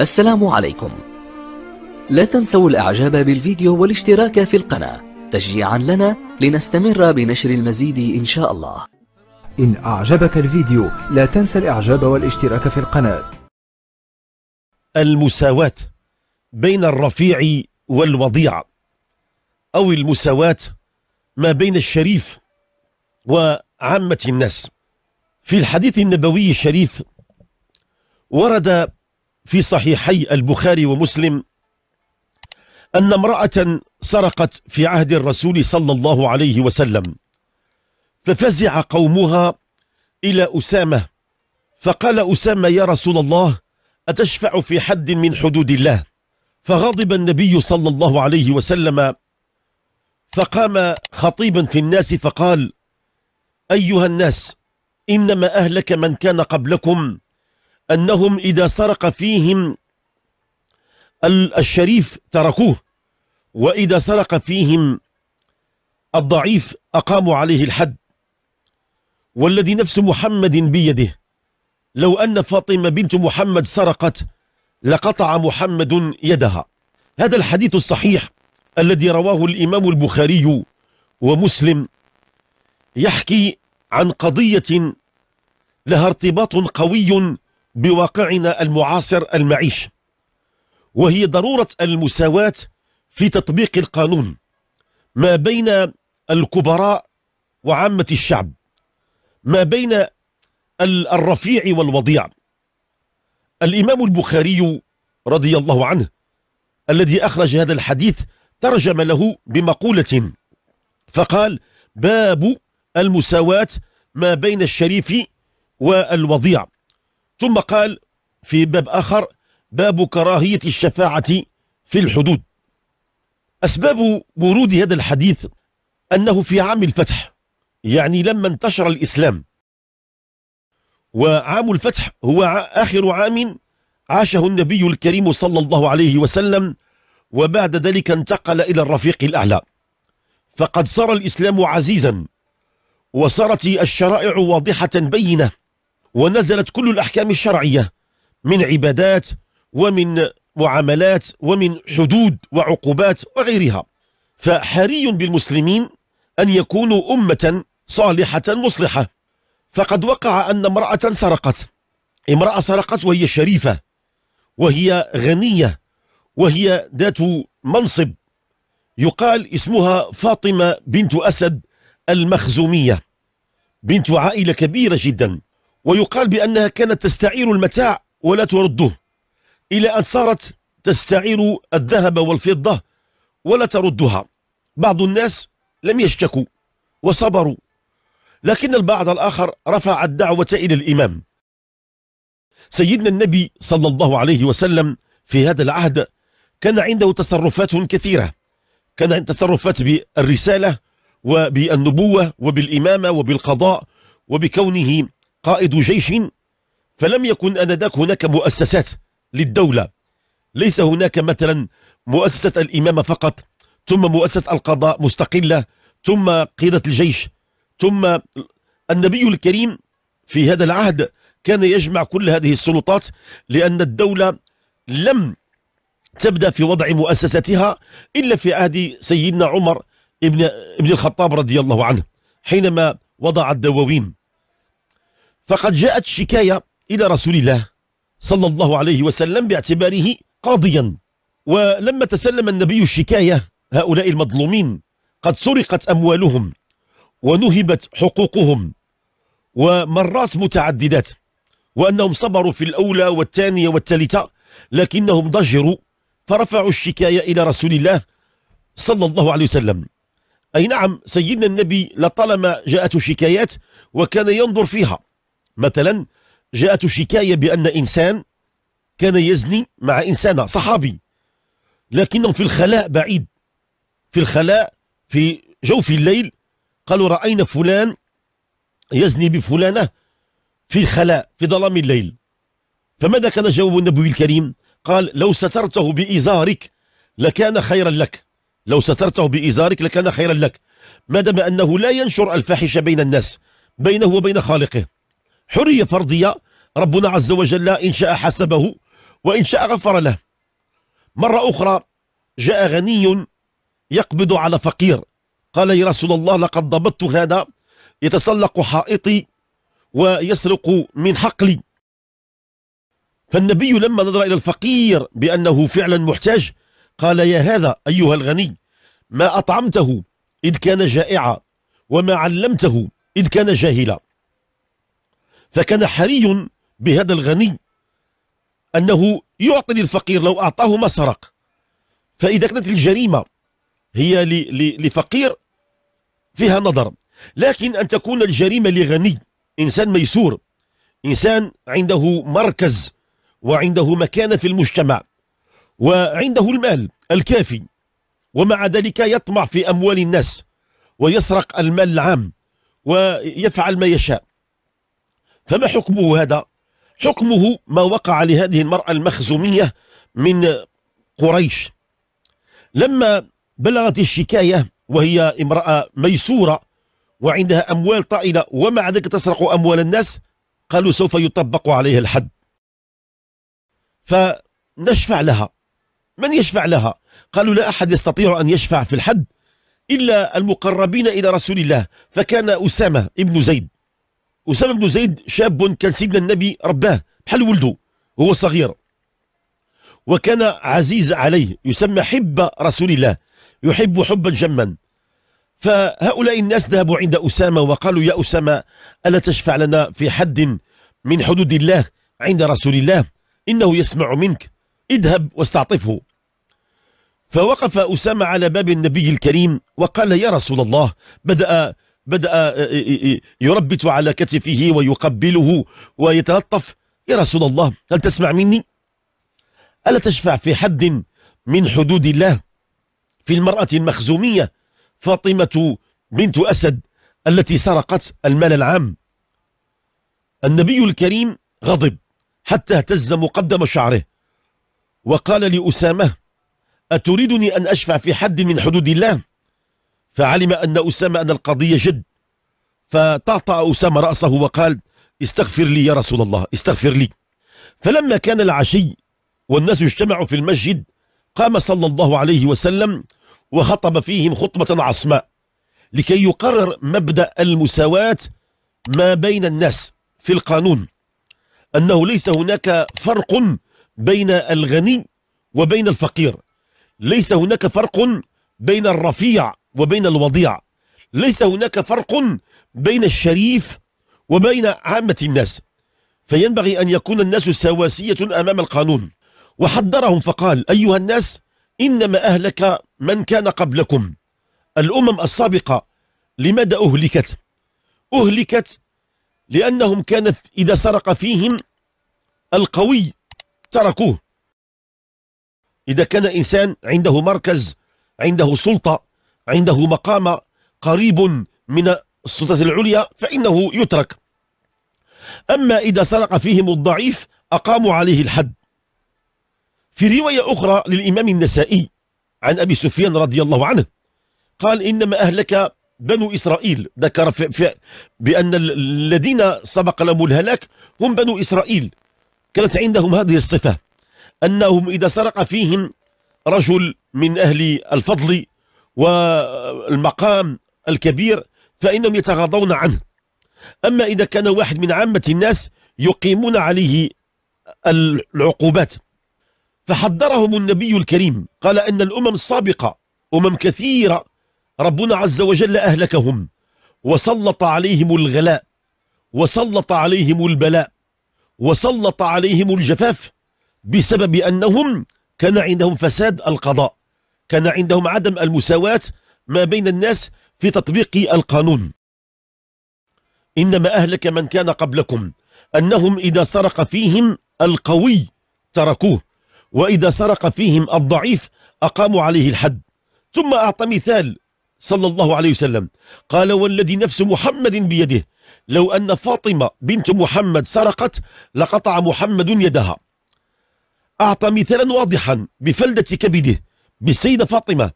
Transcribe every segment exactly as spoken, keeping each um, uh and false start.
السلام عليكم. لا تنسوا الإعجاب بالفيديو والاشتراك في القناة تشجيعا لنا لنستمر بنشر المزيد إن شاء الله. إن أعجبك الفيديو لا تنسى الإعجاب والاشتراك في القناة. المساواة بين الرفيع والوضيع، أو المساواة ما بين الشريف وعامة الناس. في الحديث النبوي الشريف ورد في صحيحي البخاري ومسلم أن امرأة سرقت في عهد الرسول صلى الله عليه وسلم، ففزع قومها إلى أسامة فقال أسامة: يا رسول الله، أتشفع في حد من حدود الله؟ فغضب النبي صلى الله عليه وسلم فقام خطيبا في الناس فقال: أيها الناس، إنما أهلك من كان قبلكم أنهم إذا سرق فيهم الشريف تركوه، وإذا سرق فيهم الضعيف أقاموا عليه الحد، والذي نفس محمد بيده لو أن فاطمة بنت محمد سرقت لقطع محمد يدها. هذا الحديث الصحيح الذي رواه الإمام البخاري ومسلم يحكي عن قضية لها ارتباط قوي بواقعنا المعاصر المعيش، وهي ضرورة المساواة في تطبيق القانون ما بين الكبراء وعامة الشعب، ما بين الرفيع والوضيع. الإمام البخاري رضي الله عنه الذي أخرج هذا الحديث ترجم له بمقولة فقال: باب المساواة ما بين الشريف والوضيع. ثم قال في باب آخر: باب كراهية الشفاعة في الحدود. أسباب ورود هذا الحديث أنه في عام الفتح، يعني لما انتشر الإسلام، وعام الفتح هو آخر عام عاشه النبي الكريم صلى الله عليه وسلم، وبعد ذلك انتقل إلى الرفيق الأعلى، فقد صار الإسلام عزيزا، وصارت الشرائع واضحة بينة، ونزلت كل الأحكام الشرعية من عبادات ومن معاملات ومن حدود وعقوبات وغيرها. فحري بالمسلمين أن يكونوا أمة صالحة مصلحة. فقد وقع أن امرأة سرقت امرأة سرقت وهي شريفة، وهي غنية، وهي ذات منصب، يقال اسمها فاطمة بنت أسد المخزومية، بنت عائلة كبيرة جدا، ويقال بأنها كانت تستعير المتاع ولا ترده، إلى أن صارت تستعير الذهب والفضة ولا تردها. بعض الناس لم يشتكوا وصبروا، لكن البعض الآخر رفع الدعوة إلى الإمام. سيدنا النبي صلى الله عليه وسلم في هذا العهد كان عنده تصرفات كثيرة، كان عنده تصرفات بالرسالة وبالنبوة وبالإمامة وبالقضاء وبكونه قائد جيش، فلم يكن آنذاك هناك مؤسسات للدولة. ليس هناك مثلا مؤسسة الإمامة فقط، ثم مؤسسة القضاء مستقلة، ثم قيادة الجيش، ثم النبي الكريم في هذا العهد كان يجمع كل هذه السلطات، لأن الدولة لم تبدأ في وضع مؤسستها إلا في عهد سيدنا عمر بن الخطاب رضي الله عنه، حينما وضع الدواوين. فقد جاءت شكاية إلى رسول الله صلى الله عليه وسلم باعتباره قاضيا، ولما تسلم النبي الشكاية هؤلاء المظلومين قد سرقت أموالهم ونهبت حقوقهم ومرات متعددات، وأنهم صبروا في الأولى والثانية والثالثة، لكنهم ضجروا فرفعوا الشكاية إلى رسول الله صلى الله عليه وسلم. أي نعم، سيدنا النبي لطالما جاءته شكايات وكان ينظر فيها. مثلا جاءت شكاية بأن إنسان كان يزني مع إنسانة صحابي، لكنهم في الخلاء بعيد، في الخلاء في جوف الليل، قالوا: رأينا فلان يزني بفلانة في الخلاء في ظلام الليل. فماذا كان جواب النبي الكريم؟ قال: لو سترته بإزارك لكان خيرا لك، لو سترته بإزارك لكان خيرا لك، ما دام أنه لا ينشر الفاحشة بين الناس، بينه وبين خالقه. حرية فرضية ربنا عز وجل إن شاء حسبه وإن شاء غفر له. مرة أخرى جاء غني يقبض على فقير، قال يا رسول الله لقد ضبطت هذا يتسلق حائطي ويسرق من حقلي. فالنبي لما نظر إلى الفقير بأنه فعلا محتاج قال يا هذا أيها الغني، ما أطعمته إذ كان جائعا وما علمته إذ كان جاهلا. فكان حري بهذا الغني أنه يعطي للفقير، لو أعطاه ما سرق. فإذا كانت الجريمة هي لفقير فيها نظر، لكن أن تكون الجريمة لغني، إنسان ميسور، إنسان عنده مركز وعنده مكانة في المجتمع وعنده المال الكافي، ومع ذلك يطمع في أموال الناس ويسرق المال العام ويفعل ما يشاء، فما حكمه هذا؟ حكمه ما وقع لهذه المرأة المخزومية من قريش. لما بلغت الشكاية وهي امرأة ميسورة وعندها أموال طائلة ومع ذلك تسرق أموال الناس، قالوا سوف يطبق عليها الحد. فنشفع لها، من يشفع لها؟ قالوا لا أحد يستطيع أن يشفع في الحد إلا المقربين إلى رسول الله، فكان أسامة بن زيد. أسامة بن زيد شاب كان سيدنا النبي رباه بحال ولده وهو صغير، وكان عزيز عليه، يسمى حب رسول الله، يحب حبا جما. فهؤلاء الناس ذهبوا عند أسامة وقالوا يا أسامة ألا تشفع لنا في حد من حدود الله عند رسول الله، إنه يسمع منك، اذهب واستعطفه. فوقف أسامة على باب النبي الكريم وقال يا رسول الله، بدأ بدأ يربت على كتفه ويقبله ويتلطف، يا رسول الله هل تسمع مني؟ ألا تشفع في حد من حدود الله في المرأة المخزومية فاطمة بنت أسد التي سرقت المال العام؟ النبي الكريم غضب حتى اهتز مقدم شعره وقال لأسامة أتريدني أن أشفع في حد من حدود الله؟ فعلم أن أسامة أن القضية جد، فتعطأ أسامة رأسه وقال استغفر لي يا رسول الله استغفر لي. فلما كان العشي والناس اجتمعوا في المسجد قام صلى الله عليه وسلم وخطب فيهم خطبة عصماء لكي يقرر مبدأ المساواة ما بين الناس في القانون، أنه ليس هناك فرق بين الغني وبين الفقير، ليس هناك فرق بين الرفيع وبين الوضيع، ليس هناك فرق بين الشريف وبين عامة الناس، فينبغي أن يكون الناس سواسية أمام القانون. وحذرهم فقال أيها الناس إنما أهلك من كان قبلكم، الأمم السابقة لماذا أهلكت؟ أهلكت لأنهم كان إذا سرق فيهم القوي تركوه، إذا كان إنسان عنده مركز، عنده سلطة، عنده مقام قريب من السلطة العليا فإنه يترك، أما إذا سرق فيهم الضعيف أقاموا عليه الحد. في رواية أخرى للإمام النسائي عن أبي سفيان رضي الله عنه قال إنما أهلك بنو إسرائيل، ذكر بأن الذين سبق لهم الهلاك هم بنو إسرائيل، كانت عندهم هذه الصفة أنهم إذا سرق فيهم رجل من أهل الفضل والمقام الكبير فإنهم يتغاضون عنه، أما إذا كان واحد من عامة الناس يقيمون عليه العقوبات. فحذرهم النبي الكريم قال أن الأمم السابقة أمم كثيرة ربنا عز وجل أهلكهم وسلط عليهم الغلاء وسلط عليهم البلاء وسلط عليهم الجفاف بسبب أنهم كان عندهم فساد القضاء، كان عندهم عدم المساواة ما بين الناس في تطبيق القانون. إنما أهلك من كان قبلكم أنهم إذا سرق فيهم القوي تركوه وإذا سرق فيهم الضعيف أقاموا عليه الحد. ثم أعطى مثال صلى الله عليه وسلم قال والذي نفس محمد بيده لو أن فاطمة بنت محمد سرقت لقطع محمد يدها. أعطى مثالا واضحا بفلدة كبده بالسيدة فاطمة،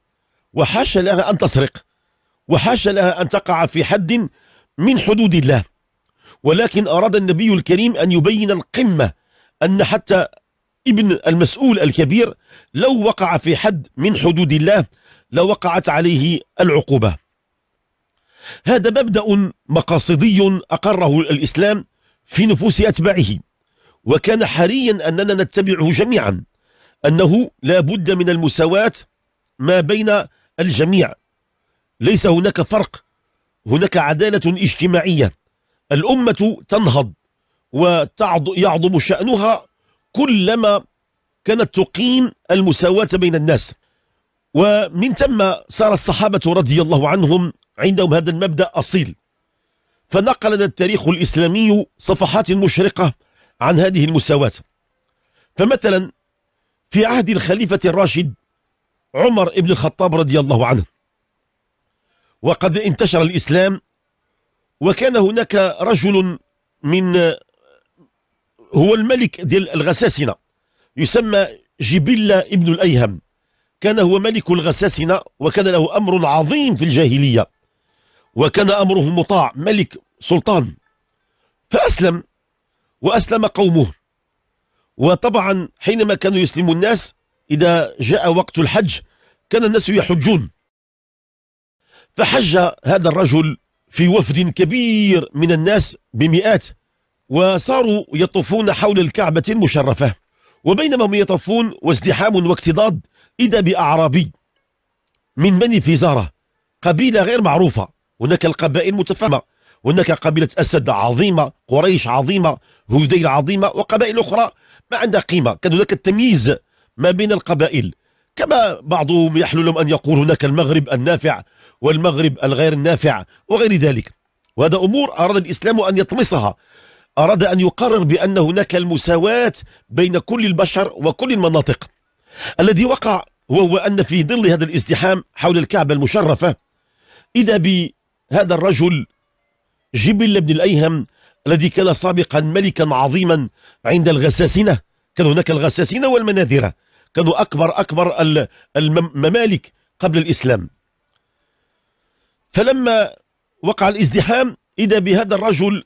وحاشا لها أن تسرق وحاشا لها أن تقع في حد من حدود الله، ولكن أراد النبي الكريم أن يبين القمة، أن حتى ابن المسؤول الكبير لو وقع في حد من حدود الله لوقعت عليه العقوبة. هذا مبدأ مقاصدي أقره الإسلام في نفوس أتباعه، وكان حريا أننا نتبعه جميعا، أنه لا بد من المساواة ما بين الجميع، ليس هناك فرق، هناك عدالة اجتماعية. الأمة تنهض ويعظم شأنها كلما كانت تقيم المساواة بين الناس. ومن ثم صار الصحابة رضي الله عنهم عندهم هذا المبدأ أصيل، فنقلنا التاريخ الإسلامي صفحات مشرقة عن هذه المساواة. فمثلا في عهد الخليفة الراشد عمر بن الخطاب رضي الله عنه وقد انتشر الإسلام، وكان هناك رجل من هو الملك ديال الغساسنة يسمى جبلة بن الأيهم، كان هو ملك الغساسنة، وكان له أمر عظيم في الجاهلية، وكان أمره مطاع، ملك سلطان. فأسلم وأسلم قومه، وطبعا حينما كانوا يسلم الناس إذا جاء وقت الحج كان الناس يحجون، فحج هذا الرجل في وفد كبير من الناس بمئات، وصاروا يطوفون حول الكعبة المشرفة. وبينما هم يطوفون وازدحام واكتضاد إذا بأعرابي من بني فزارة، قبيلة غير معروفة، هناك القبائل متفاهمة، هناك قبيلة أسد عظيمة، قريش عظيمة، هذيل عظيمة، وقبائل أخرى ما عندها قيمة. كان هناك التمييز ما بين القبائل، كما بعضهم يحلو لهم أن يقول هناك المغرب النافع والمغرب الغير النافع وغير ذلك. وهذا أمور أراد الإسلام أن يطمسها، أراد أن يقرر بأن هناك المساواة بين كل البشر وكل المناطق. الذي وقع وهو أن في ظل هذا الازدحام حول الكعبة المشرفة إذا بهذا الرجل جبل بن الأيهم الذي كان سابقا ملكا عظيما عند الغساسنة. كان هناك الغساسنة والمناذرة، كانوا أكبر أكبر الممالك قبل الإسلام. فلما وقع الازدحام إذا بهذا الرجل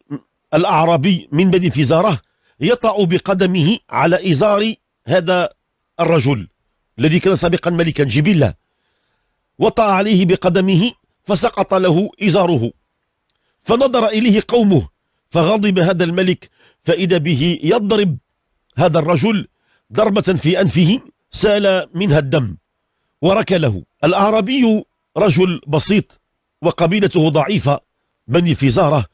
الأعرابي من بني فزارة يطأ بقدمه على إزار هذا الرجل الذي كان سابقا ملكا جبلة، وطأ عليه بقدمه فسقط له إزاره، فنظر إليه قومه فغضب هذا الملك، فإذا به يضرب هذا الرجل ضربة في أنفه سال منها الدم وركله. الأعرابي رجل بسيط وقبيلته ضعيفة بني فزارة،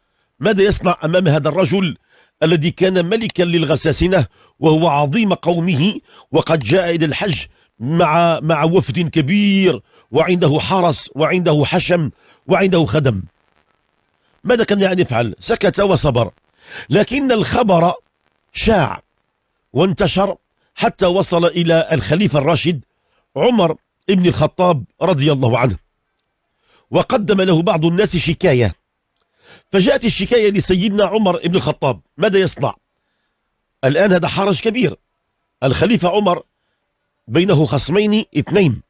ماذا يصنع أمام هذا الرجل الذي كان ملكا للغساسنة وهو عظيم قومه، وقد جاء إلى الحج مع مع وفد كبير، وعنده حرس وعنده حشم وعنده خدم؟ ماذا كان يعني يفعل؟ سكت وصبر. لكن الخبر شاع وانتشر حتى وصل إلى الخليفة الراشد عمر بن الخطاب رضي الله عنه، وقدم له بعض الناس شكاية، فجاءت الشكاية لسيدنا عمر بن الخطاب. ماذا يصنع الآن؟ هذا حرج كبير. الخليفة عمر بينه خصمين اثنين،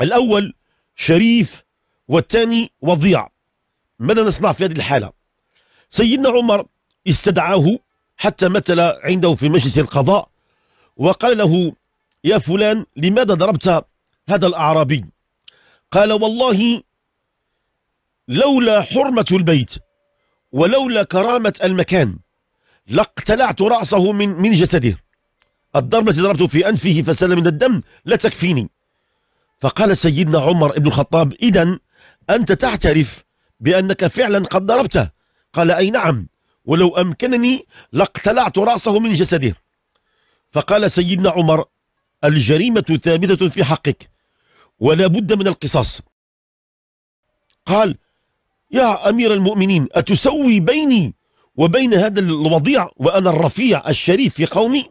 الأول شريف والثاني وضيع. ماذا نصنع في هذه الحالة؟ سيدنا عمر استدعاه حتى مثل عنده في مجلس القضاء، وقال له يا فلان لماذا ضربت هذا الأعرابي؟ قال والله لولا حرمة البيت ولولا كرامة المكان لاقتلعت رأسه من من جسده، الضربة التي ضربته في أنفه فسال من الدم لا تكفيني. فقال سيدنا عمر بن الخطاب إذن أنت تعترف بأنك فعلا قد ضربته؟ قال أي نعم، ولو أمكنني لاقتلعت رأسه من جسده. فقال سيدنا عمر الجريمة ثابتة في حقك ولا بد من القصاص. قال يا أمير المؤمنين أتسوي بيني وبين هذا الوضيع وأنا الرفيع الشريف في قومي؟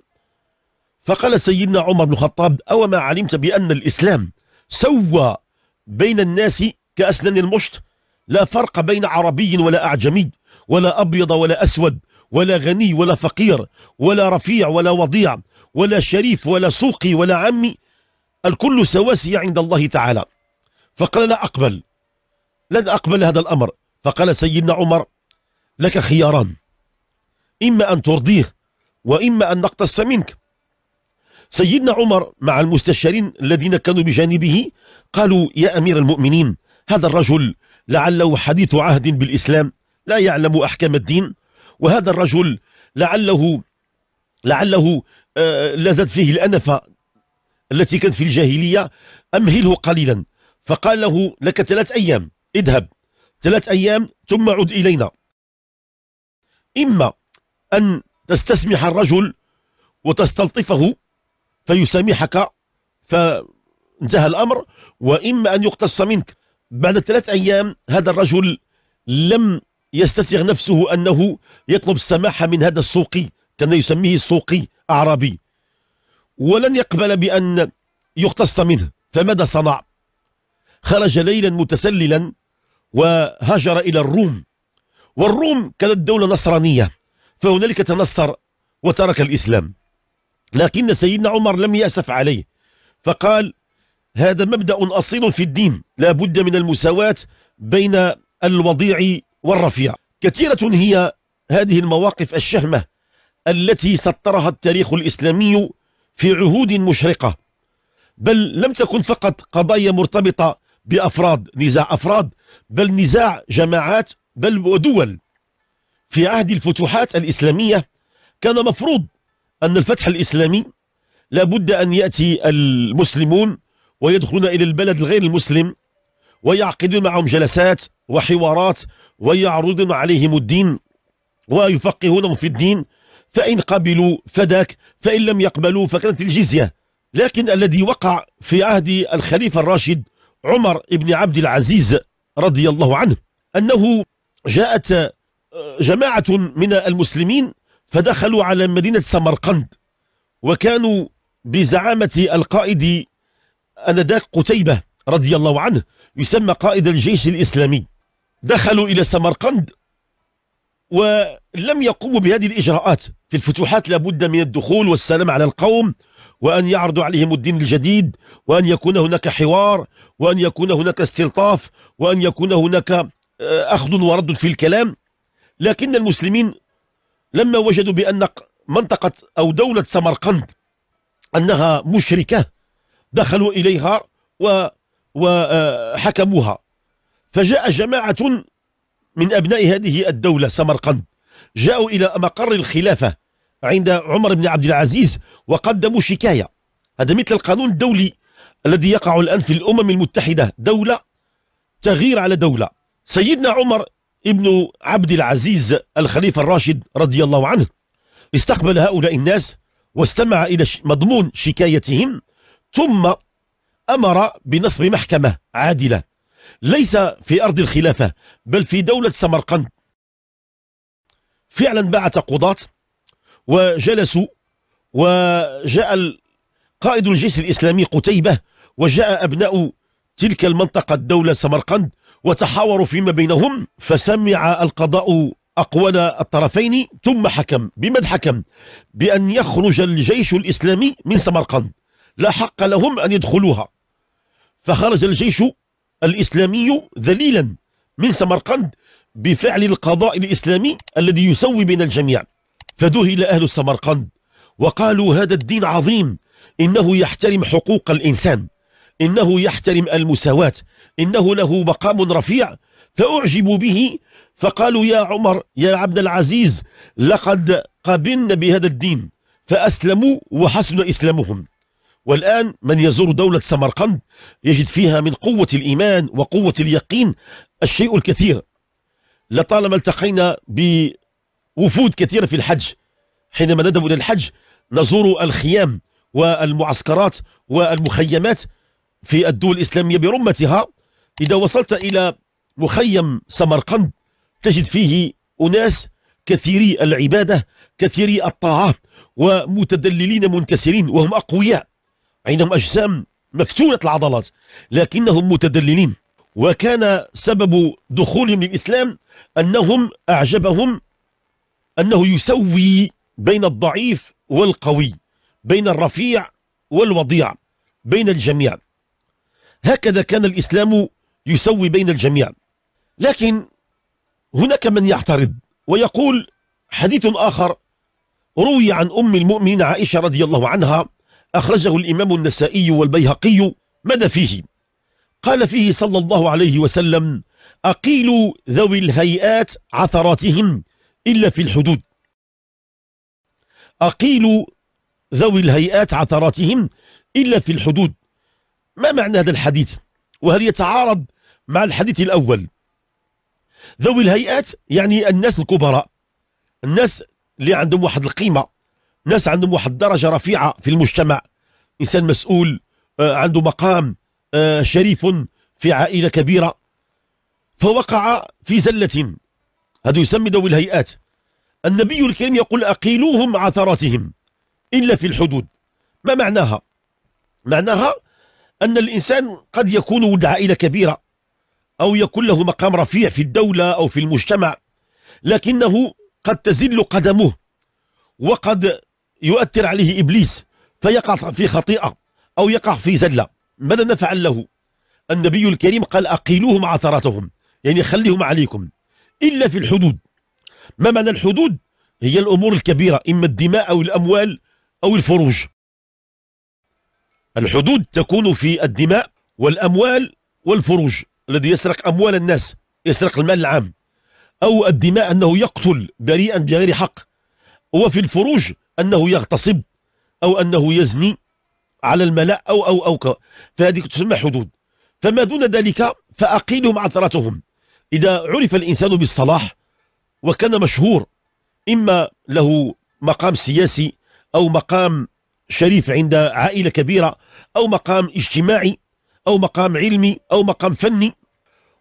فقال سيدنا عمر بن الخطاب أو ما علمت بأن الإسلام سوى بين الناس كأسنان المشط، لا فرق بين عربي ولا أعجمي ولا أبيض ولا أسود ولا غني ولا فقير ولا رفيع ولا وضيع ولا شريف ولا سوقي ولا عمي، الكل سواسية عند الله تعالى. فقال لا أقبل، لن أقبل هذا الأمر. فقال سيدنا عمر لك خياران، إما أن ترضيه وإما أن نقتص منك. سيدنا عمر مع المستشارين الذين كانوا بجانبه قالوا: يا أمير المؤمنين، هذا الرجل لعله حديث عهد بالإسلام لا يعلم أحكام الدين، وهذا الرجل لعله لعله لازت فيه الأنفة التي كانت في الجاهلية، أمهله قليلا. فقال له: لك ثلاث أيام، اذهب ثلاث أيام ثم عد إلينا، إما أن تستسمح الرجل وتستلطفه فيسامحك فانتهى الأمر، وإما أن يقتص منك. بعد ثلاث أيام هذا الرجل لم يستسغ نفسه أنه يطلب السماحة من هذا السوقي، كان يسميه السوقي أعرابي، ولن يقبل بأن يقتص منه. فماذا صنع؟ خرج ليلا متسللا وهاجر إلى الروم، والروم كانت دولة نصرانية، فهنالك تنصر وترك الإسلام. لكن سيدنا عمر لم يأسف عليه، فقال: هذا مبدأ أصيل في الدين، لا بد من المساواة بين الوضيع والرفيع. كثيرة هي هذه المواقف الشهمة التي سطرها التاريخ الإسلامي في عهود مشرقة، بل لم تكن فقط قضايا مرتبطة بأفراد، نزاع أفراد، بل نزاع جماعات، بل ودول. في عهد الفتوحات الإسلامية كان مفروض أن الفتح الإسلامي لابد أن يأتي المسلمون ويدخلون إلى البلد الغير المسلم ويعقدون معهم جلسات وحوارات ويعرضون عليهم الدين ويفقهونهم في الدين، فإن قبلوا فداك، فإن لم يقبلوا فكانت الجزية. لكن الذي وقع في عهد الخليفة الراشد عمر بن عبد العزيز رضي الله عنه أنه جاءت جماعة من المسلمين فدخلوا على مدينة سمرقند، وكانوا بزعامة القائد أنذاك قتيبة رضي الله عنه، يسمى قائد الجيش الإسلامي. دخلوا إلى سمرقند ولم يقوموا بهذه الإجراءات. في الفتوحات لابد من الدخول والسلام على القوم، وأن يعرضوا عليهم الدين الجديد، وأن يكون هناك حوار، وأن يكون هناك استلطاف، وأن يكون هناك أخذ ورد في الكلام. لكن المسلمين لما وجدوا بأن منطقة أو دولة سمرقند أنها مشركة، دخلوا إليها وحكموها. فجاء جماعة من أبناء هذه الدولة سمرقند، جاءوا إلى مقر الخلافة عند عمر بن عبد العزيز وقدموا شكاية. هذا مثل القانون الدولي الذي يقع الآن في الأمم المتحدة، دولة تغير على دولة. سيدنا عمر ابن عبد العزيز الخليفة الراشد رضي الله عنه استقبل هؤلاء الناس واستمع إلى مضمون شكايتهم، ثم أمر بنصب محكمة عادلة ليس في أرض الخلافة بل في دولة سمرقند. فعلا بعث قضاة وجلسوا، وجاء قائد الجيش الإسلامي قتيبة وجاء أبناء تلك المنطقة الدولة سمرقند وتحاوروا فيما بينهم، فسمع القضاء أقوال الطرفين ثم حكم. بماذا حكم؟ بأن يخرج الجيش الإسلامي من سمرقند، لا حق لهم أن يدخلوها. فخرج الجيش الإسلامي ذليلا من سمرقند بفعل القضاء الإسلامي الذي يسوي بين الجميع. فذهل أهل سمرقند وقالوا: هذا الدين عظيم، إنه يحترم حقوق الإنسان، إنه يحترم المساواة، إنه له مقام رفيع. فأعجبوا به، فقالوا: يا عمر، يا عبد العزيز، لقد قبلنا بهذا الدين. فأسلموا وحسن إسلامهم. والآن من يزور دولة سمرقند يجد فيها من قوة الإيمان وقوة اليقين الشيء الكثير. لطالما التقينا بوفود كثيرة في الحج، حينما نذهب إلى الحج نزور الخيام والمعسكرات والمخيمات في الدول الإسلامية برمتها. إذا وصلت إلى مخيم سمرقند تجد فيه أناس كثيري العبادة، كثيري الطاعة، ومتدللين منكسرين، وهم أقوياء، عندهم أجسام مفتونة العضلات لكنهم متدللين. وكان سبب دخولهم للإسلام أنهم أعجبهم أنه يسوي بين الضعيف والقوي، بين الرفيع والوضيع، بين الجميع. هكذا كان الإسلام يسوي بين الجميع. لكن هناك من يعترض ويقول: حديث آخر روي عن أم المؤمنين عائشة رضي الله عنها أخرجه الإمام النسائي والبيهقي مدى فيه. قال فيه صلى الله عليه وسلم: أقيلوا ذوي الهيئات عثراتهم إلا في الحدود. أقيلوا ذوي الهيئات عثراتهم إلا في الحدود. ما معنى هذا الحديث؟ وهل يتعارض مع الحديث الأول؟ ذوي الهيئات يعني الناس الكبراء، الناس اللي عندهم واحد القيمة، الناس عندهم واحد درجة رفيعة في المجتمع، إنسان مسؤول، عنده مقام، شريف في عائلة كبيرة، فوقع في زلة، هذا يسمى ذوي الهيئات. النبي الكريم يقول: أقيلوهم عثراتهم إلا في الحدود. ما معناها؟ معناها أن الإنسان قد يكون ولد عائلة كبيرة أو يكون له مقام رفيع في الدولة أو في المجتمع، لكنه قد تزل قدمه وقد يؤثر عليه إبليس فيقع في خطيئة أو يقع في زلة. ماذا نفعل له؟ النبي الكريم قال: أقيلوهم عثراتهم، يعني خليهم عليكم إلا في الحدود. ما معنى الحدود؟ هي الأمور الكبيرة، إما الدماء أو الأموال أو الفروج. الحدود تكون في الدماء والأموال والفروج، الذي يسرق أموال الناس، يسرق المال العام، أو الدماء أنه يقتل بريئا بغير حق، وفي الفروج أنه يغتصب أو أنه يزني على الملأ أو أو أو ك... فهذه تسمى حدود. فما دون ذلك فأقيلهم عثرتهم. إذا عرف الإنسان بالصلاح وكان مشهور، إما له مقام سياسي أو مقام شريف عند عائلة كبيرة أو مقام اجتماعي أو مقام علمي أو مقام فني،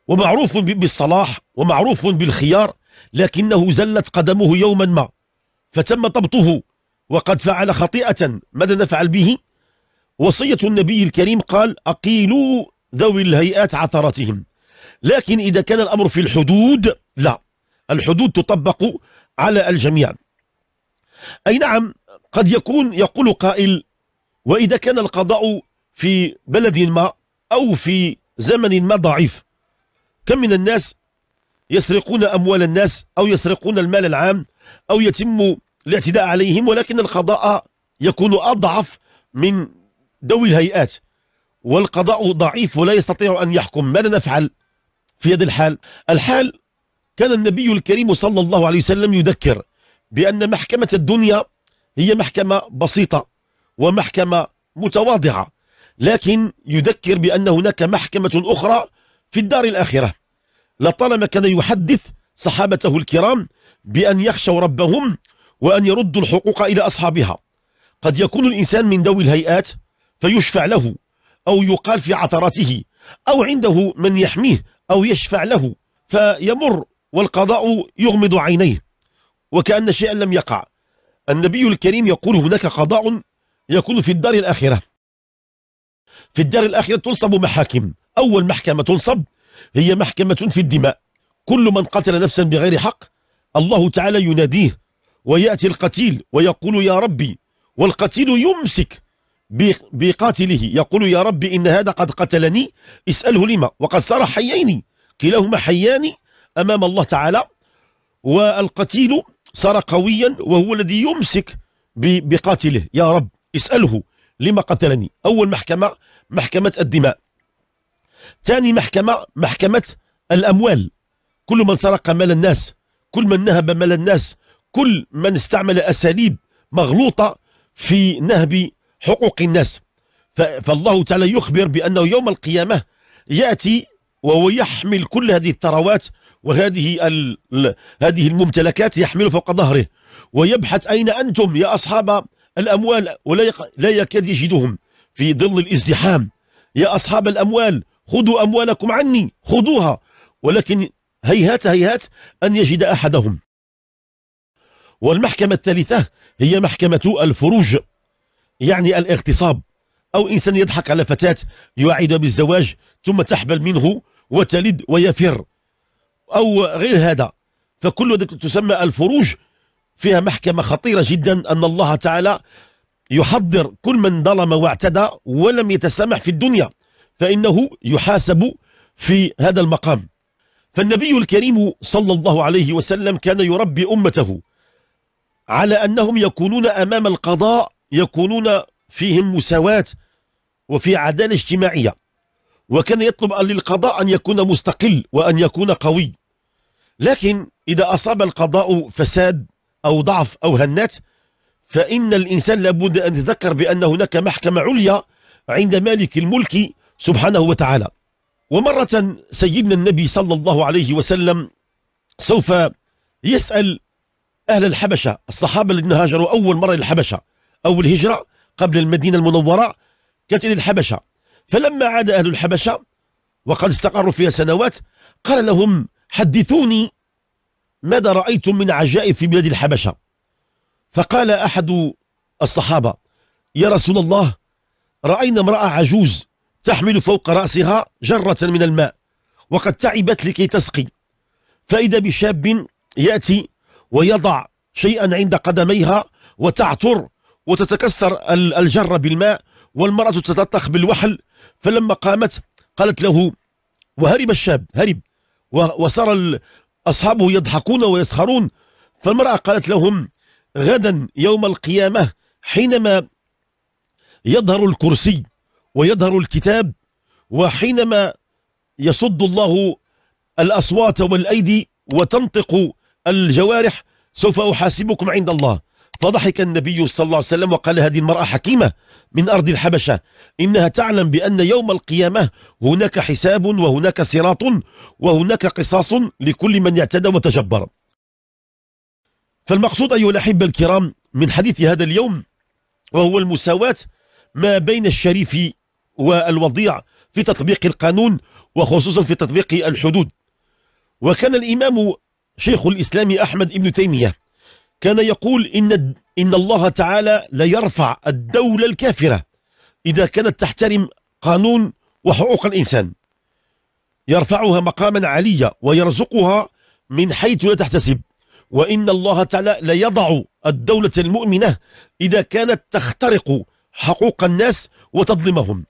ومعروف بالصلاح ومعروف بالخيار، لكنه زلت قدمه يوما ما فتم ضبطه وقد فعل خطيئة، ماذا نفعل به؟ وصية النبي الكريم قال: أقيلوا ذوي الهيئات عثراتهم. لكن إذا كان الأمر في الحدود، لا، الحدود تطبق على الجميع. أي نعم، قد يكون يقول قائل: وإذا كان القضاء في بلد ما أو في زمن ما ضعيف، كم من الناس يسرقون أموال الناس أو يسرقون المال العام أو يتم الاعتداء عليهم، ولكن القضاء يكون أضعف من ذوي الهيئات، والقضاء ضعيف ولا يستطيع أن يحكم، ماذا نفعل في هذا الحال؟ الحال كان النبي الكريم صلى الله عليه وسلم يذكر بأن محكمة الدنيا هي محكمة بسيطة ومحكمة متواضعة، لكن يذكر بأن هناك محكمة أخرى في الدار الآخرة. لطالما كان يحدث صحابته الكرام بأن يخشوا ربهم وأن يردوا الحقوق إلى أصحابها. قد يكون الإنسان من ذوي الهيئات فيشفع له أو يقال في عثراته أو عنده من يحميه أو يشفع له، فيمر والقضاء يغمض عينيه وكأن شيئا لم يقع. النبي الكريم يقول: هناك قضاء يكون في الدار الآخرة. في الدار الآخرة تنصب محاكم. أول محكمة تنصب هي محكمة في الدماء، كل من قتل نفسا بغير حق الله تعالى يناديه، ويأتي القتيل ويقول: يا ربي، والقتيل يمسك بقاتله يقول: يا ربي إن هذا قد قتلني، اسأله لما، وقد صار حيين كلاهما حيان أمام الله تعالى، والقتيل صار قويا وهو الذي يمسك بقاتله: يا رب اسأله لما قتلني. أول محكمة محكمة الدماء. ثاني محكمة محكمة الأموال، كل من سرق مال الناس، كل من نهب مال الناس، كل من استعمل أساليب مغلوطة في نهب حقوق الناس، فالله تعالى يخبر بأنه يوم القيامة يأتي وهو يحمل كل هذه الثروات وهذه هذه الممتلكات، يحمل فوق ظهره ويبحث: أين أنتم يا أصحاب الأموال؟ ولا يكاد يجدهم في ظل الازدحام. يا أصحاب الأموال، خذوا أموالكم عني، خذوها، ولكن هيهات هيهات أن يجد أحدهم. والمحكمة الثالثة هي محكمة الفروج، يعني الاغتصاب، أو إنسان يضحك على فتاة يوعدها بالزواج ثم تحبل منه وتلد ويفر أو غير هذا، فكل ذلك تسمى الفروج. فيها محكمة خطيرة جدا، أن الله تعالى يحضر كل من ظلم واعتدى ولم يتسامح في الدنيا، فإنه يحاسب في هذا المقام. فالنبي الكريم صلى الله عليه وسلم كان يربي أمته على أنهم يكونون أمام القضاء، يكونون فيهم مساواة وفي عدالة اجتماعية، وكان يطلب للقضاء أن يكون مستقل وأن يكون قوي. لكن إذا أصاب القضاء فساد أو ضعف أو هنات، فإن الإنسان لابد أن يتذكر بأن هناك محكمة عليا عند مالك الملك سبحانه وتعالى. ومرة سيدنا النبي صلى الله عليه وسلم سوف يسأل أهل الحبشة، الصحابة الذين هاجروا أول مرة للحبشة، أول هجرة قبل المدينة المنورة كانت إلى الحبشة. فلما عاد أهل الحبشة وقد استقروا فيها سنوات قال لهم: حدثوني ماذا رأيتم من عجائب في بلاد الحبشة؟ فقال أحد الصحابة: يا رسول الله، رأينا امرأة عجوز تحمل فوق رأسها جرة من الماء وقد تعبت لكي تسقي، فإذا بشاب يأتي ويضع شيئا عند قدميها وتعثر وتتكسر الجرة بالماء، والمرأة تتلطخ بالوحل. فلما قامت قالت له، وهرب الشاب، هرب، وصار أصحابه يضحكون ويسخرون. فالمرأة قالت لهم: غدا يوم القيامة حينما يظهر الكرسي ويظهر الكتاب، وحينما يصد الله الأصوات والأيدي وتنطق الجوارح، سوف أحاسبكم عند الله. فضحك النبي صلى الله عليه وسلم وقال: هذه المرأة حكيمة من أرض الحبشة، إنها تعلم بأن يوم القيامة هناك حساب وهناك صراط وهناك قصاص لكل من اعتدى وتجبر. فالمقصود أيها الأحبة الكرام من حديث هذا اليوم وهو المساواة ما بين الشريف والوضيع في تطبيق القانون، وخصوصا في تطبيق الحدود. وكان الإمام شيخ الإسلام أحمد بن تيمية كان يقول إن, إن الله تعالى لا يرفع الدولة الكافرة إذا كانت تحترم قانون وحقوق الإنسان، يرفعها مقاما عاليا ويرزقها من حيث لا تحتسب. وإن الله تعالى لا يضع الدولة المؤمنة إذا كانت تخترق حقوق الناس وتظلمهم.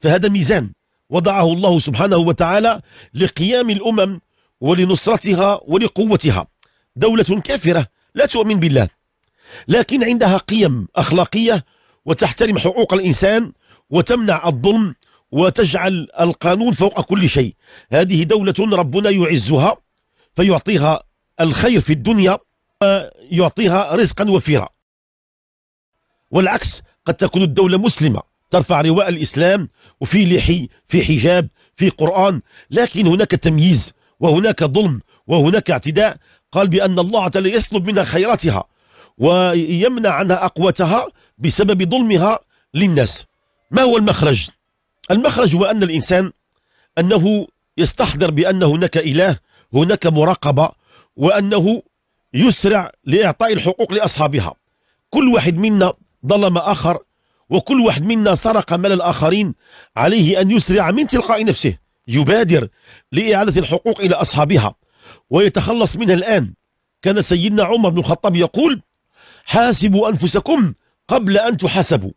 فهذا ميزان وضعه الله سبحانه وتعالى لقيام الأمم ولنصرتها ولقوتها. دولة كافرة لا تؤمن بالله، لكن عندها قيم أخلاقية وتحترم حقوق الإنسان وتمنع الظلم وتجعل القانون فوق كل شيء، هذه دولة ربنا يعزها فيعطيها الخير في الدنيا ويعطيها رزقا وفيرا. والعكس، قد تكون الدولة مسلمة ترفع لواء الإسلام وفي لحي في حجاب في قرآن، لكن هناك تمييز وهناك ظلم وهناك اعتداء. قال بأن الله تعالى يسلب منها خيراتها ويمنع عنها أقوتها بسبب ظلمها للناس. ما هو المخرج؟ المخرج هو أن الإنسان أنه يستحضر بأن هناك إله، هناك مراقبة، وأنه يسرع لإعطاء الحقوق لأصحابها. كل واحد منا ظلم آخر وكل واحد منا سرق مال الآخرين، عليه أن يسرع من تلقاء نفسه، يبادر لإعادة الحقوق إلى أصحابها ويتخلص منها الآن. كان سيدنا عمر بن الخطاب يقول: حاسبوا أنفسكم قبل أن تحاسبوا.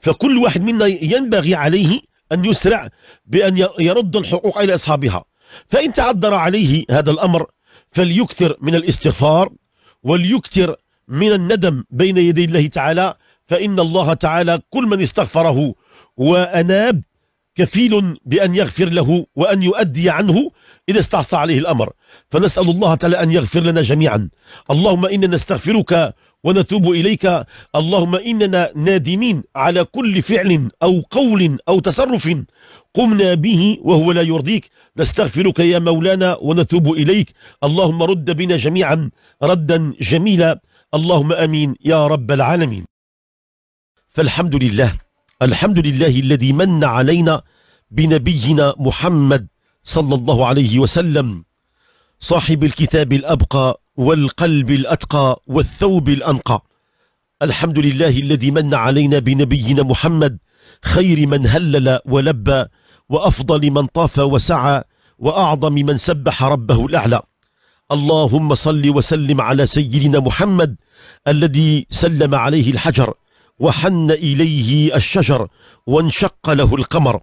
فكل واحد منا ينبغي عليه أن يسرع بأن يرد الحقوق إلى أصحابها. فإن تعذر عليه هذا الأمر فليكثر من الاستغفار وليكثر من الندم بين يدي الله تعالى، فإن الله تعالى كل من استغفره وأناب كفيل بأن يغفر له وأن يؤدي عنه إذا استعصى عليه الأمر. فنسأل الله تعالى أن يغفر لنا جميعا. اللهم إننا نستغفرك ونتوب إليك، اللهم إننا نادمين على كل فعل أو قول أو تصرف قمنا به وهو لا يرضيك، نستغفرك يا مولانا ونتوب إليك، اللهم رد بنا جميعا ردا جميلا، اللهم آمين يا رب العالمين. فالحمد لله، الحمد لله الذي من علينا بنبينا محمد صلى الله عليه وسلم، صاحب الكتاب الأبقى والقلب الأتقى والثوب الأنقى. الحمد لله الذي من علينا بنبينا محمد، خير من هلل ولبى، وأفضل من طاف وسعى، وأعظم من سبح ربه الأعلى. اللهم صل وسلم على سيدنا محمد الذي سلم عليه الحجر وحن إليه الشجر وانشق له القمر.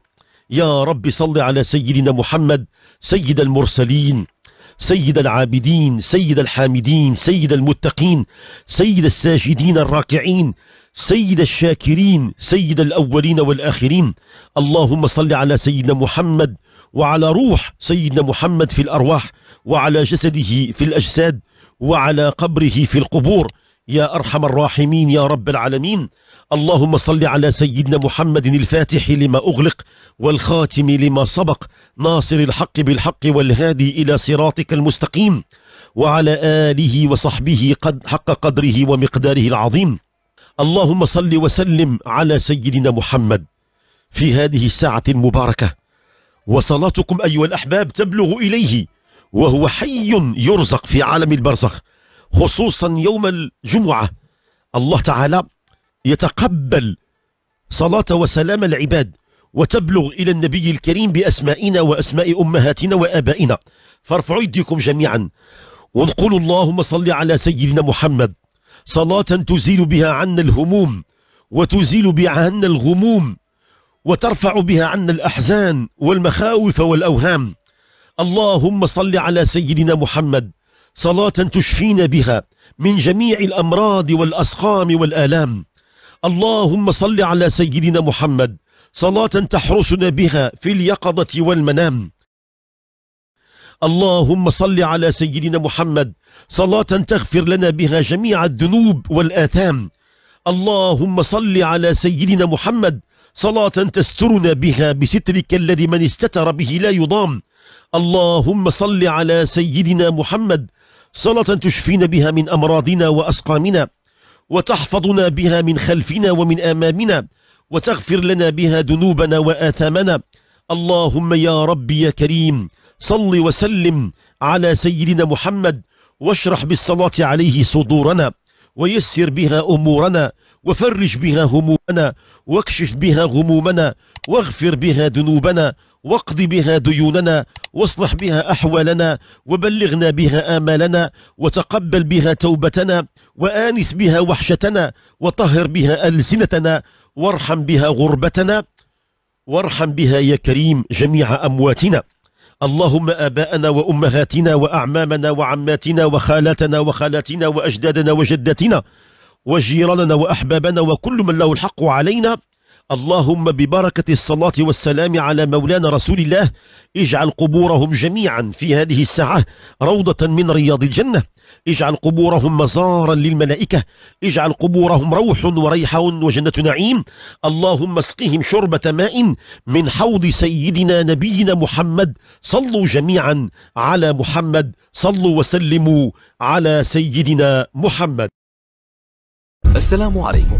يا رب صل على سيدنا محمد، سيد المرسلين، سيد العابدين، سيد الحامدين، سيد المتقين، سيد الساجدين الراكعين، سيد الشاكرين سيد الأولين والآخرين، اللهم صل على سيدنا محمد وعلى روح سيدنا محمد في الأرواح، وعلى جسده في الأجساد، وعلى قبره في القبور، يا أرحم الراحمين يا رب العالمين. اللهم صل على سيدنا محمد الفاتح لما أغلق والخاتم لما سبق، ناصر الحق بالحق والهادي إلى صراطك المستقيم، وعلى آله وصحبه قد حق قدره ومقداره العظيم. اللهم صل وسلم على سيدنا محمد في هذه الساعة المباركة، وصلاتكم أيها الأحباب تبلغ إليه وهو حي يرزق في عالم البرزخ، خصوصا يوم الجمعة. الله تعالى يتقبل صلاة وسلام العباد، وتبلغ إلى النبي الكريم بأسمائنا وأسماء أمهاتنا وآبائنا، فارفعوا يديكم جميعا ونقول اللهم صل على سيدنا محمد صلاة تزيل بها عنا الهموم، وتزيل بها عنا الغموم، وترفع بها عنا الأحزان والمخاوف والأوهام. اللهم صل على سيدنا محمد صلاة تشفينا بها من جميع الأمراض والأسقام والآلام. اللهم صل على سيدنا محمد صلاة تحرسنا بها في اليقظة والمنام. اللهم صل على سيدنا محمد صلاة تغفر لنا بها جميع الذنوب والآثام. اللهم صل على سيدنا محمد صلاة تسترنا بها بسترك الذي من استتر به لا يضام. اللهم صل على سيدنا محمد صلاة تشفينا بها من أمراضنا وأسقامنا، وتحفظنا بها من خلفنا ومن أمامنا، وتغفر لنا بها ذنوبنا وآثامنا. اللهم يا ربي يا كريم صل وسلم على سيدنا محمد، واشرح بالصلاة عليه صدورنا، ويسر بها أمورنا، وفرج بها همومنا، واكشف بها غمومنا، واغفر بها ذنوبنا، واقض بها ديوننا، واصلح بها أحوالنا، وبلغنا بها آمالنا، وتقبل بها توبتنا، وآنس بها وحشتنا، وطهر بها ألسنتنا، وارحم بها غربتنا، وارحم بها يا كريم جميع أمواتنا. اللهم آباءنا وأمهاتنا وأعمامنا وعماتنا وخالاتنا وخالاتنا وأجدادنا وجداتنا وجيراننا وأحبابنا وكل من له الحق علينا، اللهم ببركة الصلاة والسلام على مولانا رسول الله اجعل قبورهم جميعا في هذه الساعة روضة من رياض الجنة، اجعل قبورهم مزارا للملائكة، اجعل قبورهم روح وريح وجنة نعيم. اللهم اسقهم شربة ماء من حوض سيدنا نبينا محمد. صلوا جميعا على محمد، صلوا وسلموا على سيدنا محمد. السلام عليكم،